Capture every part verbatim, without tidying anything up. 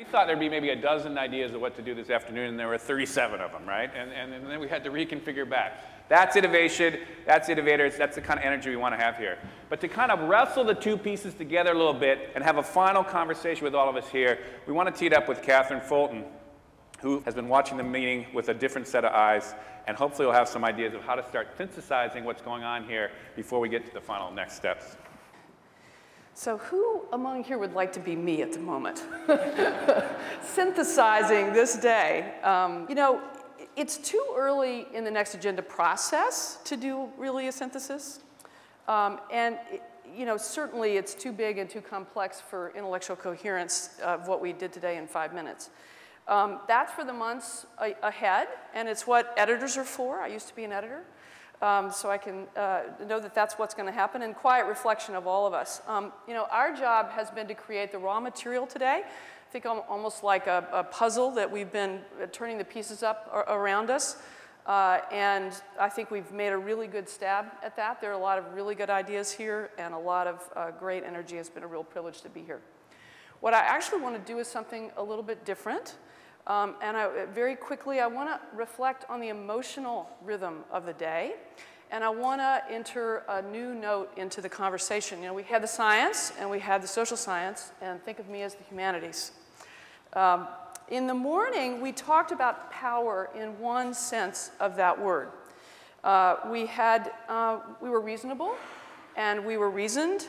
We thought there'd be maybe a dozen ideas of what to do this afternoon, and there were thirty-seven of them, right? And, and, and then we had to reconfigure back. That's innovation, that's innovators, that's the kind of energy we want to have here. But to kind of wrestle the two pieces together a little bit and have a final conversation with all of us here, we want to tee it up with Katherine Fulton, who has been watching the meeting with a different set of eyes, and hopefully we'll have some ideas of how to start synthesizing what's going on here before we get to the final next steps. So who among here would like to be me at the moment? Synthesizing this day. Um, you know, it's too early in the Next Agenda process to do really a synthesis. Um, and, it, you know, certainly it's too big and too complex for intellectual coherence of what we did today in five minutes. Um, that's for the months ahead, and it's what editors are for. I used to be an editor. Um, so I can uh, know that that's what's going to happen, and quiet reflection of all of us. Um, you know, our job has been to create the raw material today. I think I'm almost like a, a puzzle that we've been turning the pieces up around us. Uh, and I think we've made a really good stab at that. There are a lot of really good ideas here, and a lot of uh, great energy. It's been a real privilege to be here. What I actually want to do is something a little bit different. Um, and I, very quickly, I want to reflect on the emotional rhythm of the day. And I want to enter a new note into the conversation. You know, we had the science, and we had the social science, and think of me as the humanities. Um, in the morning, we talked about power in one sense of that word. Uh, we, had, uh, we were reasonable, and we were reasoned,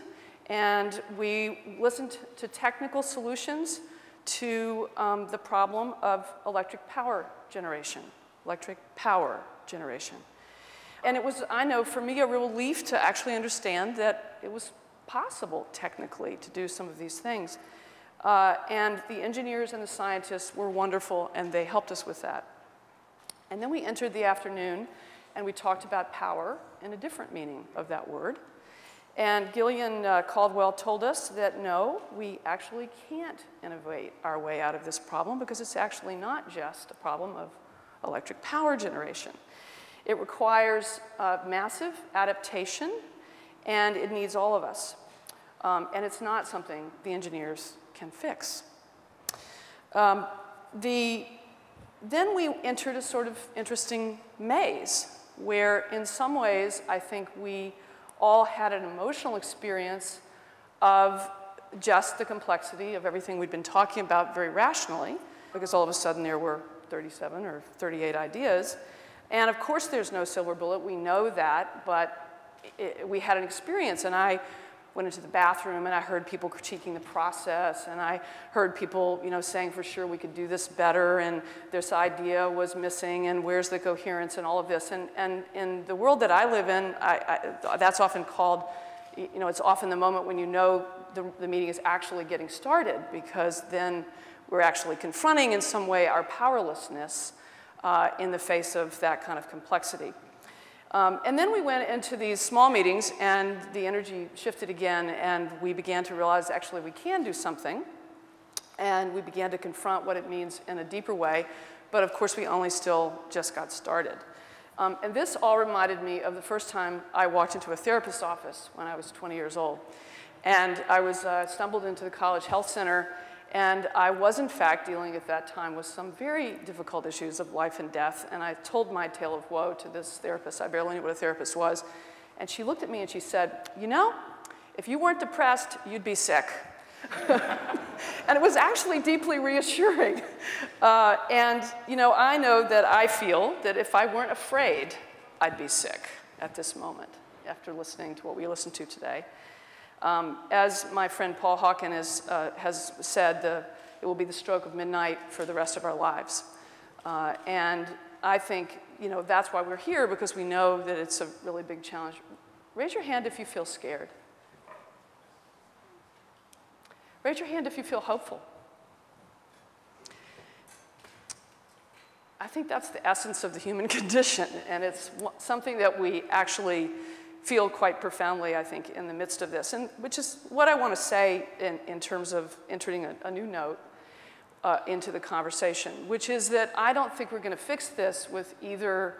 and we listened to technical solutions to um, the problem of electric power generation, electric power generation. And it was, I know, for me, a relief to actually understand that it was possible, technically, to do some of these things. Uh, and the engineers and the scientists were wonderful, and they helped us with that. And then we entered the afternoon, and we talked about power in a different meaning of that word. And Gillian uh, Caldwell told us that, no, we actually can't innovate our way out of this problem, because it's actually not just a problem of electric power generation. It requires uh, massive adaptation, and it needs all of us. Um, and it's not something the engineers can fix. Um, the, then we entered a sort of interesting maze, where in some ways, I think we all had an emotional experience of just the complexity of everything we'd been talking about very rationally, because all of a sudden there were thirty-seven or thirty-eight ideas. And of course there's no silver bullet, we know that, but it, we had an experience, and I went into the bathroom and I heard people critiquing the process, and I heard people, you know, saying for sure we could do this better, and this idea was missing, and where's the coherence, and all of this. And, and in the world that I live in, I, I, that's often called, you know, it's often the moment when you know the, the meeting is actually getting started, because then we're actually confronting in some way our powerlessness uh, in the face of that kind of complexity. Um, and then we went into these small meetings, and the energy shifted again, and we began to realize actually we can do something, and we began to confront what it means in a deeper way, but of course we only still just got started. Um, and this all reminded me of the first time I walked into a therapist's office when I was twenty years old. And I was uh, stumbled into the college health center, and I was, in fact, dealing at that time with some very difficult issues of life and death. And I told my tale of woe to this therapist. I barely knew what a therapist was. And she looked at me and she said, you know, if you weren't depressed, you'd be sick. And it was actually deeply reassuring. Uh, and, you know, I know that I feel that if I weren't afraid, I'd be sick at this moment, after listening to what we listened to today. Um, as my friend Paul Hawken is, uh, has said, the, it will be the stroke of midnight for the rest of our lives. Uh, and I think, you know, that's why we're here, because we know that it's a really big challenge. Raise your hand if you feel scared. Raise your hand if you feel hopeful. I think that's the essence of the human condition, and it's something that we actually feel quite profoundly, I think, in the midst of this, and which is what I want to say in, in terms of entering a, a new note uh, into the conversation, which is that I don't think we're going to fix this with either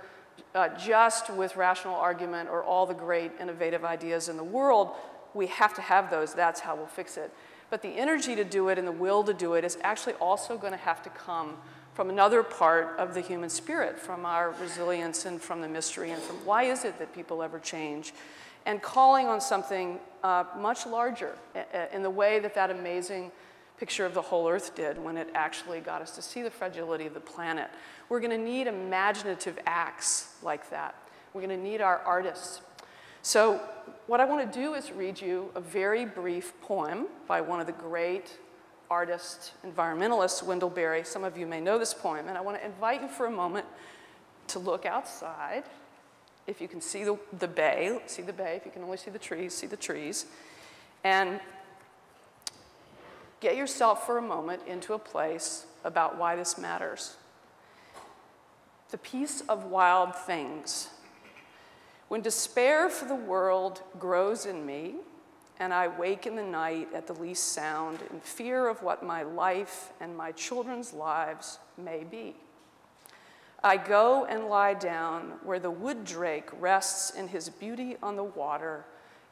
uh, just with rational argument or all the great innovative ideas in the world. We have to have those. That's how we'll fix it. But the energy to do it and the will to do it is actually also going to have to come from another part of the human spirit, from our resilience and from the mystery and from why is it that people ever change, and calling on something uh, much larger in the way that that amazing picture of the whole Earth did when it actually got us to see the fragility of the planet. We're going to need imaginative acts like that. We're going to need our artists. So what I want to do is read you a very brief poem by one of the great artist, environmentalist, Wendell Berry. Some of you may know this poem, and I want to invite you for a moment to look outside. If you can see the, the bay, see the bay. If you can only see the trees, see the trees. And get yourself for a moment into a place about why this matters. The peace of wild things. When despair for the world grows in me, and I wake in the night at the least sound in fear of what my life and my children's lives may be. I go and lie down where the wood drake rests in his beauty on the water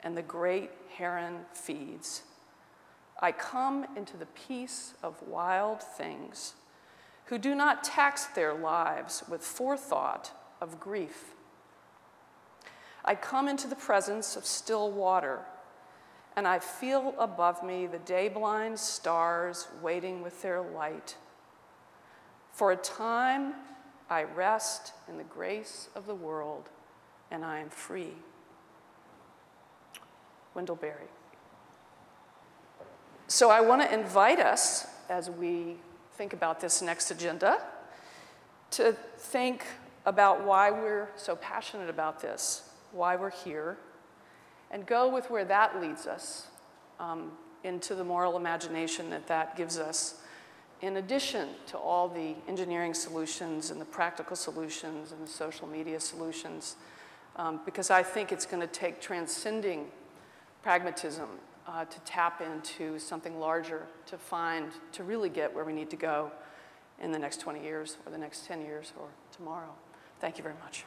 and the great heron feeds. I come into the peace of wild things who do not tax their lives with forethought of grief. I come into the presence of still water and I feel above me the day-blind stars waiting with their light. For a time, I rest in the grace of the world, and I am free. Wendell Berry. So I want to invite us, as we think about this next agenda, to think about why we're so passionate about this, why we're here, and go with where that leads us um, into the moral imagination that that gives us, in addition to all the engineering solutions and the practical solutions and the social media solutions, um, because I think it's going to take transcending pragmatism uh, to tap into something larger to find, to really get where we need to go in the next twenty years or the next ten years or tomorrow. Thank you very much.